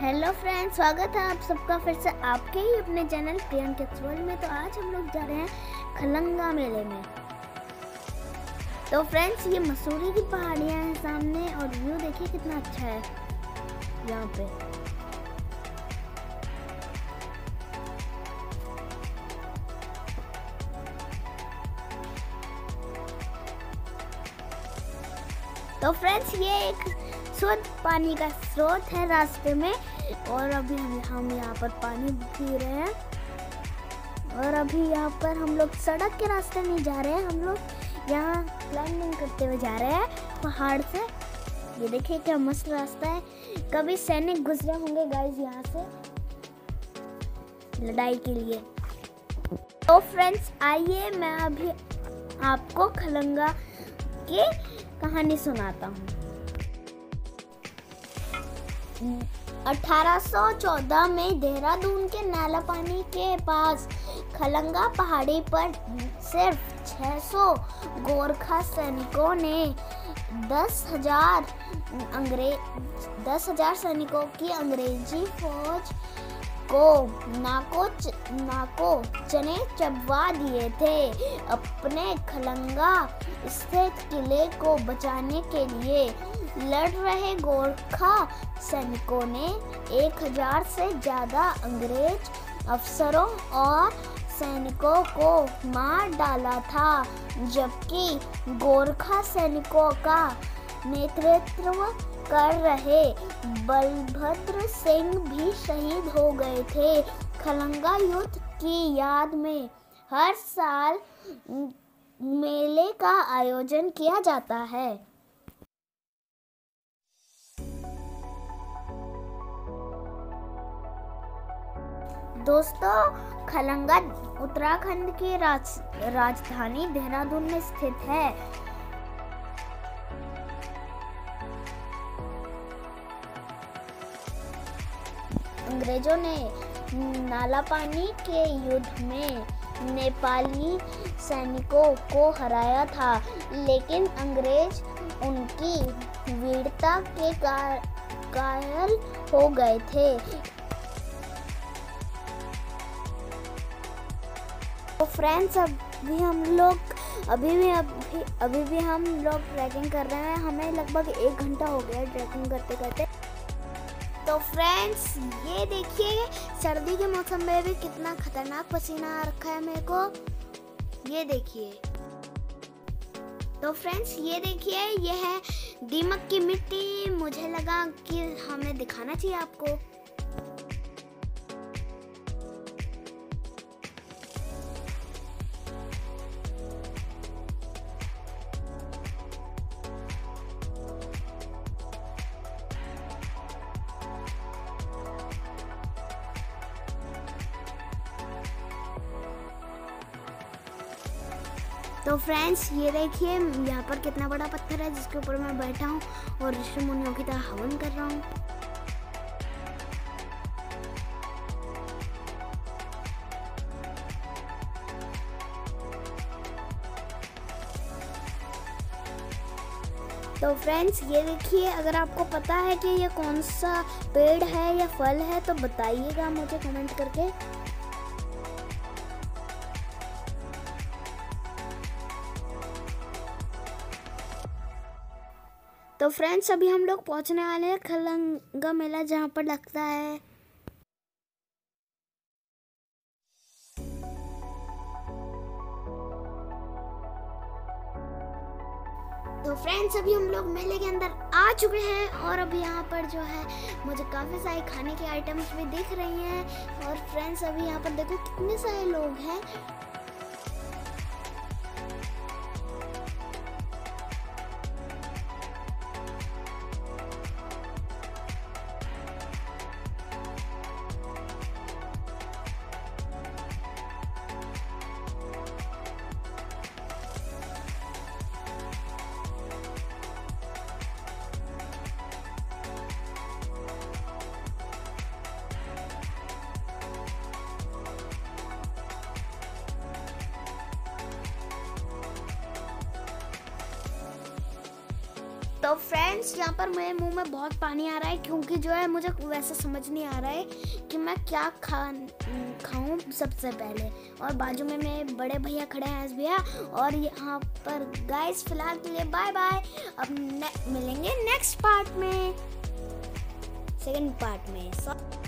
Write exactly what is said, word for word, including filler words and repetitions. Hello friends, स्वागत है आप सबका फिर से आपके ही अपने चैनल प्रियन किड्स वर्ल्ड में। तो आज हम लोग जा रहे हैं खलंगा मेले में। तो फ्रेंड्स, ये मसूरी की पहाड़ियाँ हैं सामने, और व्यू देखिए कितना अच्छा है यहाँ पे। तो फ्रेंड्स, ये एक शुद्ध पानी का स्रोत है रास्ते में, और अभी हम हम यहाँ पर पानी पी रहे हैं। और अभी यहाँ पर हम लोग सड़क के रास्ते नहीं जा रहे हैं, हम लोग यहाँ क्लाइंबिंग करते हुए जा रहे हैं पहाड़ से। ये देखिए क्या मस्त रास्ता है। कभी सैनिक गुजरे होंगे गाइस यहाँ से लड़ाई के लिए। तो फ्रेंड्स, आइए मैं अभी आपको खलंगा की कहानी सुनाता हूँ। अठारह सौ चौदह में देहरादून के नालापानी के पास खलंगा पहाड़ी पर सिर्फ छह सौ गोरखा सैनिकों ने दस हज़ार अंग्रेज दस हज़ार सैनिकों की अंग्रेजी फौज को नाको च, नाको चने चबवा दिए थे। अपने खलंगा स्थित किले को बचाने के लिए लड़ रहे गोरखा सैनिकों ने एक हज़ार से ज़्यादा अंग्रेज अफसरों और सैनिकों को मार डाला था, जबकि गोरखा सैनिकों का नेतृत्व कर रहे बलभद्र सिंह भी शहीद हो गए थे। खलंगा युद्ध की याद में हर साल मेले का आयोजन किया जाता है। दोस्तों, खलंगा उत्तराखंड की राज, राजधानी देहरादून में स्थित है। अंग्रेजों ने नालापानी के युद्ध में नेपाली सैनिकों को हराया था, लेकिन अंग्रेज उनकी वीरता के कायल हो गए थे। तो फ्रेंड्स, अभी हम लोग अभी भी अभी अभी भी हम लोग ट्रैकिंग कर रहे हैं। हमें लगभग एक घंटा हो गया ट्रैकिंग करते करते। तो फ्रेंड्स, ये देखिए सर्दी के मौसम में भी कितना खतरनाक पसीना आ रखा है मेरे को, ये देखिए। तो फ्रेंड्स, ये देखिए, ये है दीमक की मिट्टी। मुझे लगा कि हमें दिखाना चाहिए आपको। तो फ्रेंड्स, ये देखिए यहाँ पर कितना बड़ा पत्थर है जिसके ऊपर मैं बैठा हूँ और ऋषि मुनियों की तरह हवन कर रहा हूँ। तो फ्रेंड्स, ये देखिए, अगर आपको पता है कि ये कौन सा पेड़ है या फल है तो बताइएगा मुझे कमेंट करके। तो फ्रेंड्स, अभी हम लोग पहुंचने वाले हैं खलंगा मेला, जहां पर लगता है। तो फ्रेंड्स, अभी हम लोग मेले के अंदर आ चुके हैं, और अभी यहां पर जो है मुझे काफ़ी सारे खाने के आइटम्स भी दिख रही हैं। और फ्रेंड्स, अभी यहां पर देखो कितने सारे लोग हैं। तो फ्रेंड्स यहाँ पर मेरे मुंह में बहुत पानी आ रहा है क्योंकि जो है मुझे वैसे समझ नहीं आ रहा है कि मैं क्या खा खाऊँ सबसे पहले। और बाजू में मेरे बड़े भैया खड़े हैं, एस भैया। और यहाँ पर गाइस फिलहाल के लिए बाय बाय। अब ने, मिलेंगे नेक्स्ट पार्ट में, सेकंड पार्ट में।